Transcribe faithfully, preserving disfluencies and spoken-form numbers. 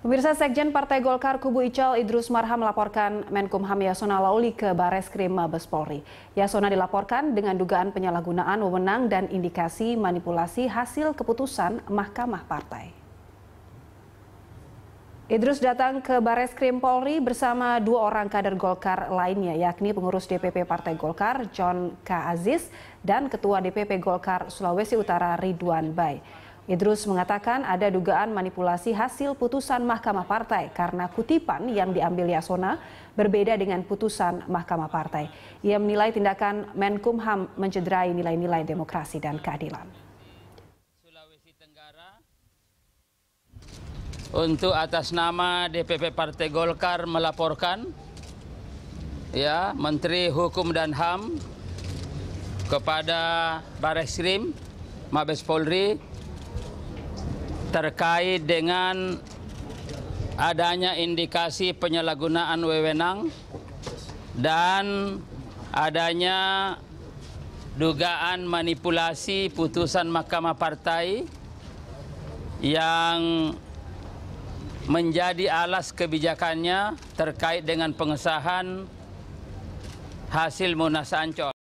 Pemirsa, Sekjen Partai Golkar Kubu Ical Idrus Marham melaporkan Menkumham Yasonna Laoly ke Bareskrim Mabes Polri. Yasonna dilaporkan dengan dugaan penyalahgunaan wewenang dan indikasi manipulasi hasil keputusan Mahkamah Partai. Idrus datang ke Bareskrim Polri bersama dua orang kader Golkar lainnya, yakni pengurus D P P Partai Golkar John K Aziz dan Ketua D P P Golkar Sulawesi Utara Ridwan Bay. Idrus mengatakan ada dugaan manipulasi hasil putusan Mahkamah Partai karena kutipan yang diambil Yasonna berbeda dengan putusan Mahkamah Partai. Ia menilai tindakan Menkumham mencederai nilai-nilai demokrasi dan keadilan. Sulawesi Tenggara, untuk atas nama D P P Partai Golkar melaporkan ya Menteri Hukum dan H A M kepada Bareskrim Mabes Polri terkait dengan adanya indikasi penyalahgunaan wewenang dan adanya dugaan manipulasi putusan Mahkamah Partai yang menjadi alas kebijakannya terkait dengan pengesahan hasil Munas Ancol.